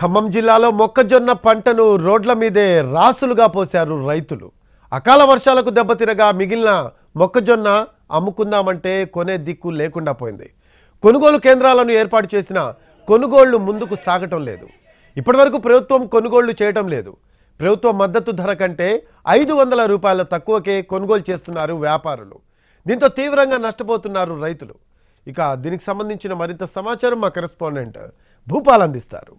ఖమ్మం జిల్లాలో మొక్కజొన్న పంటను రోడ్ల మీదే రాసులుగా పోశారు రైతులు. అకాల వర్షాలకు దెబ్బతినగా మిగిలిన మొక్కజొన్న అమ్ముకుందామంటే కొనే దిక్కు లేకుండా పోయింది. కొనుగోలు కేంద్రాలను ఏర్పాటు చేసిన కొనుగోళ్లు ముందుకు సాగటం లేదు. ఇప్పటివరకు ప్రభుత్వం కొనుగోళ్లు చేయటం లేదు. ప్రభుత్వ మద్దతు ధర కంటే 500 రూపాయల తక్కువకే కొనుగోలు చేస్తున్నారు వ్యాపారులు. దీంతో తీవ్రంగా నష్టపోతున్నారు రైతులు. ఇక దీనికి సంబంధించిన మరింత సమాచారం మా కరెస్పాండెంట్ భూపాల్ అందిస్తారు.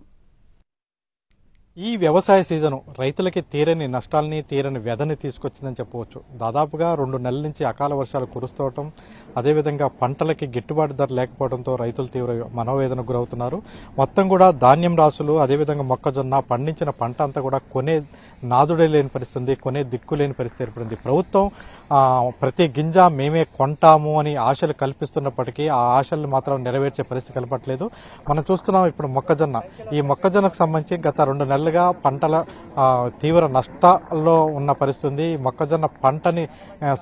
ఈ వ్యవసాయ సీజను రైతులకి తీరని నష్టాలని తీరని వ్యధని తీసుకొచ్చిందని చెప్పవచ్చు. దాదాపుగా 2 నెలల నుంచి అకాల వర్షాలు కురుస్తుండటం, అదేవిధంగా పంటలకి గిట్టుబాటు ధర లేకపోవడంతో రైతులు తీవ్ర మనోవేదనకు గురవుతున్నారు. మొత్తం కూడా ధాన్యం రాసులు, అదేవిధంగా మొక్కజొన్న పండించిన పంట అంతా కూడా కొనే నాదుడే లేని పరిస్థితి, కొనే దిక్కు లేని పరిస్థితి ఏర్పడింది. ప్రభుత్వం ప్రతి గింజ మేమే కొంటాము అని ఆశలు కల్పిస్తున్నప్పటికీ ఆ ఆశలను మాత్రం నెరవేర్చే పరిస్థితి కలపట్లేదు. మనం చూస్తున్నాం ఇప్పుడు మొక్కజొన్న, ఈ మొక్కజొన్నకు సంబంధించి గత 2 నెలలు పంటల తీవ్ర నష్టాల్లో ఉన్న పరిస్థితి. మొక్కజొన్న పంటని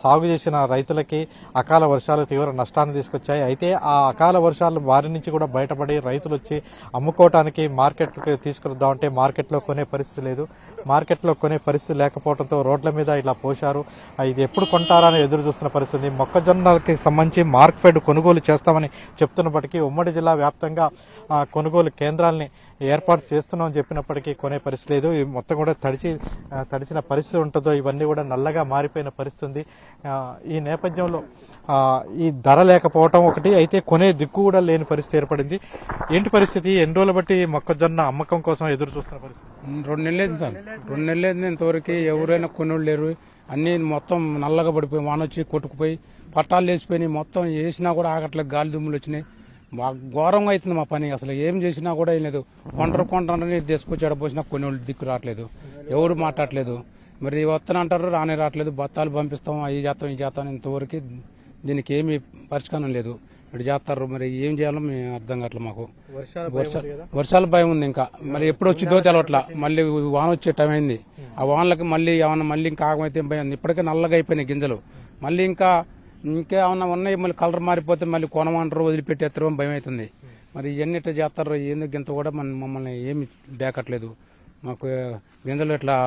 సాగు చేసిన రైతులకి అకాల వర్షాలు తీవ్ర నష్టాన్ని తీసుకొచ్చాయి. అయితే ఆ అకాల వర్షాలు వారి నుంచి కూడా బయటపడి రైతులు వచ్చి అమ్ముకోవటానికి మార్కెట్కి తీసుకురద్దామంటే మార్కెట్లో కొనే పరిస్థితి లేదు. మార్కెట్లో కొనే పరిస్థితి లేకపోవడంతో రోడ్ల మీద ఇలా పోశారు. ఇది ఎప్పుడు కొంటారా అని ఎదురు చూస్తున్న పరిస్థితి. మొక్కజొన్నకి సంబంధించి మార్క్ఫెడ్ కొనుగోలు చేస్తామని చెప్తున్నప్పటికీ ఉమ్మడి జిల్లా వ్యాప్తంగా కొనుగోలు కేంద్రాలని ఏర్పాటు చేస్తున్నామని చెప్పినప్పటికీ కొనే పరిస్థితి లేదు. మొత్తం కూడా తడిచిన పరిస్థితి ఉంటుందో ఇవన్నీ కూడా నల్లగా మారిపోయిన పరిస్థితి. ఈ నేపథ్యంలో ఈ ధర లేకపోవటం ఒకటి, అయితే కొనే దిక్కు కూడా లేని పరిస్థితి ఏర్పడింది. ఏంటి పరిస్థితి? ఎన్ని రోజులు బట్టి మొక్కజొన్న అమ్మకం కోసం ఎదురు చూస్తున్న పరిస్థితి? 2 నెలలేదు సార్, 2 నెలలేదు. ఇంతవరకు ఎవరైనా కొనుగోలు లేరు. అన్ని మొత్తం నల్లగా పడిపోయి వానొచ్చి కొట్టుకుపోయి పట్టాలు లేచిపోయినాయి. మొత్తం వేసినా కూడా ఆగట్లేదు. గాలి దుమ్ములు వచ్చినాయి. బాగా ఘోరంగా అవుతుంది మా పని. అసలు ఏం చేసినా కూడా ఏం లేదు. కొంటరు తీసుకొచ్చి ఆడపోసినా కొన్ని దిక్కు రావట్లేదు. ఎవరు మాట్లాడలేదు. మరి వస్తాను అంటారు, రానే రావట్లేదు. బత్తాలు పంపిస్తాం, అవి చేస్తాం, ఇవి చేస్తాం. ఇంతవరకు దీనికి ఏమి పరిష్కారం లేదు. ఇప్పుడు చేస్తారు, మరి ఏం చేయాలో మేము అర్థం కావట్లేదు మాకు. వర్షాల భయం ఉంది. ఇంకా మరి ఎప్పుడు వచ్చిందో తెలవట్లా. మళ్ళీ వాన వచ్చే టైం అయింది. ఆ వానలకి మళ్ళీ ఏమన్నా మళ్ళీ ఇంకా ఆగమైతే భయం ఉంది. ఇప్పటికే నల్లగా అయిపోయినాయి గింజలు. మళ్ళీ ఇంకా ఏమన్నా ఉన్నాయి, మళ్ళీ కలర్ మారిపోతే మళ్ళీ కొనమంటారు, వదిలిపెట్టేస్తారు అని భయం అవుతుంది. మరి ఇవన్నీ ఇట్లా చేస్తారు. ఎందుకు ఇంత కూడా మమ్మల్ని ఏమి దాకట్లేదు. మాకు గింజలు ఇట్లా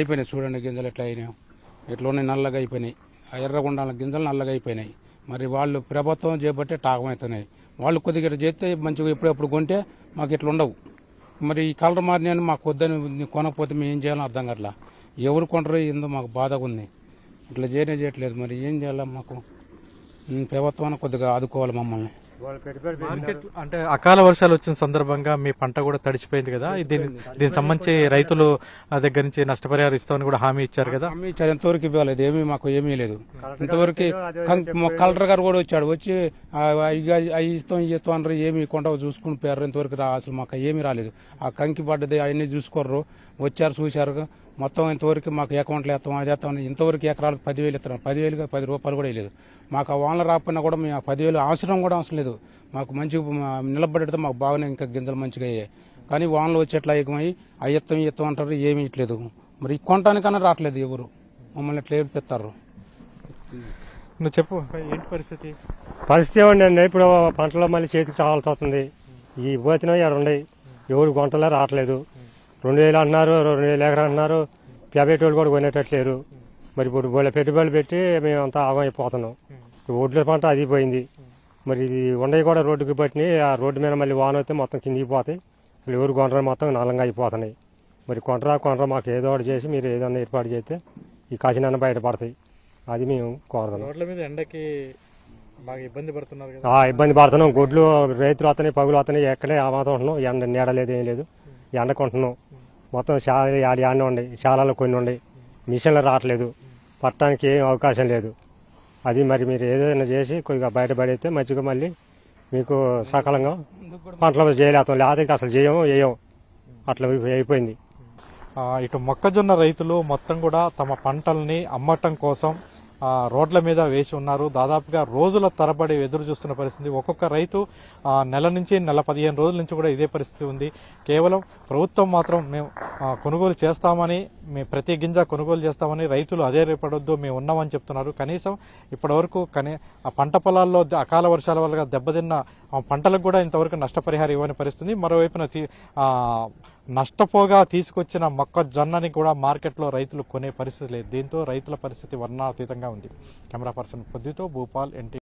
అయిపోయినాయి. చూడండి గింజలు ఎట్లా అయినాయి, ఇట్లున్నాయి, నల్లగా అయిపోయినాయి. ఎర్రగుండాల గింజలు నల్లగా అయిపోయినాయి. మరి వాళ్ళు ప్రభుత్వం చేపట్టే టాకమవుతున్నాయి. వాళ్ళు కొద్దిగా ఇట్లా చేస్తే మంచిగా ఎప్పుడెప్పుడు కొంటే మాకు ఇట్లా ఉండవు. మరి ఈ కలర్ మారిన మాకు వద్దని కొనకపోతే మేము ఏం చేయాలని అర్థం కాట్లా. ఎవరు కొంటారు ఏందో మాకు బాధగా ఉంది. ఇట్లా చేయట్లేదు. మరి ఏం చేయాలా మాకు? ప్రభుత్వాన్ని కొద్దిగా ఆదుకోవాలి మమ్మల్ని. అంటే అకాల వర్షాలు వచ్చిన సందర్భంగా మీ పంట కూడా తడిచిపోయింది కదా. దీనికి సంబంధించి రైతులు దగ్గర నుంచి నష్టపరిహారం ఇస్తామని కూడా హామీ ఇచ్చారు కదా. హామీ ఇచ్చారు, ఎంతవరకు ఇవ్వలేదు. ఏమీ మాకు ఏమీ లేదు. ఇంతవరకు కలెక్టర్ గారు కూడా వచ్చాడు. వచ్చి అవి ఇస్తాం, ఇవి ఇస్తాం అంటారు. ఏమి కొండ చూసుకుని పోయారు. ఇంతవరకు అసలు మాకు ఏమీ రాలేదు. ఆ కంకి పడ్డది అవన్నీ చూసుకోర్రు. వచ్చారు, చూశారు. మొత్తం ఇంతవరకు మాకు అకౌంట్లు వేస్తాం, అది వేస్తాం. ఇంతవరకు ఎకరాలకు 10,000 ఇస్తున్నాం. 10,000గా 10 రూపాయలు కూడా వేయలేదు. మాకు ఆ వానలు రాకపోయినా కూడా మేము 10,000 అవసరం కూడా అవసరం లేదు. మాకు మంచి నిలబడితే మాకు బాగానే ఇంకా గింజలు మంచిగా అయ్యాయి. కానీ వానలు వచ్చేట్లా ఏకమై అవి ఎత్తం ఎత్తం అంటారు. ఏమీ ఇట్లేదు. మరి కొంటానికన్నా రావట్లేదు. ఎవరు మమ్మల్ని ఎట్లా ఏర్పిస్తారు? నువ్వు చెప్పు, ఏంటి పరిస్థితి? పరిస్థితి ఏమండి, ఇప్పుడు పంటలో మళ్ళీ చేతికి రావాల్సి వస్తుంది. ఈ పోతిన ఎక్కడ ఉన్నాయి, ఎవరు కొంటలే రావట్లేదు. 2,000 అంటున్నారు, 2,000 ఎకరా అంటున్నారు. 50 రోజులు కూడా కొనేటట్లేరు. మరి ఇప్పుడు పెట్టుబడులు పెట్టి మేమంతా ఆగమైపోతున్నాం. ఒడ్ల పంట అది పోయింది. మరి ఇది ఉండవి కూడా రోడ్డుకి పట్టినాయి. ఆ రోడ్డు మీద మళ్ళీ వాన వస్తే మొత్తం కిందికి పోతాయి. అసలు ఎవరు కొంటరా, మొత్తం నలంగా అయిపోతున్నాయి. మరి కొంటరా మాకు ఏదో ఒకటి చేసి మీరు ఏదన్నా ఏర్పాటు చేస్తే ఈ కాశీనాన్న బయటపడతాయి. అది మేము కోరుతున్నాం. రోడ్ల మీద ఎండకి బాగా ఇబ్బంది పడుతున్నాం. గొడ్లు రైతులు వస్తున్నాయి, పగులు వస్తున్నాయి. ఎక్కడే ఆమాతం ఉంటున్నాం. ఎండ నీడలేదు, ఏం లేదు. ఎండకుంటున్నాం. మొత్తం యాడనే ఉండే శాలలో కొన్ని ఉండే మిషన్లు రావట్లేదు. పట్టడానికి ఏం అవకాశం లేదు. అది మరి మీరు ఏదైనా చేసి కొద్దిగా బయటపడితే మంచిగా మళ్ళీ మీకు సకాలంగా పంటల చేయలేతాం. లేకపోతే అసలు చేయము అట్లా అయిపోయింది. ఇటు మొక్కజొన్న రైతులు మొత్తం కూడా తమ పంటల్ని అమ్మటం కోసం రోడ్ల మీద వేసి ఉన్నారు. దాదాపుగా రోజుల తరబడి ఎదురు చూస్తున్న పరిస్థితి. ఒక్కొక్క రైతు నెల నుంచి 15 రోజుల నుంచి కూడా ఇదే పరిస్థితి ఉంది. కేవలం ప్రభుత్వం మాత్రం మేము కొనుగోలు చేస్తామని, మేము ప్రతి గింజ కొనుగోలు చేస్తామని, రైతులు అదే రేపడొద్దు మేము ఉన్నామని చెప్తున్నారు. కనీసం ఇప్పటివరకు పంట పొలాల్లో అకాల వర్షాల వల్ల దెబ్బతిన్న పంటలకు కూడా ఇంతవరకు నష్టపరిహారం ఇవ్వని పరిస్థితి. మరోవైపున నష్టపోగా తీసుకొచ్చిన మొక్కజొన్నని కూడా మార్కెట్లో రైతులు కొనే పరిస్థితి లేదు. దీంతో రైతుల పరిస్థితి వర్ణాతీతంగా ఉంది. కెమెరా పర్సన్ పొద్దుతో భూపాల్ ఎన్టీ.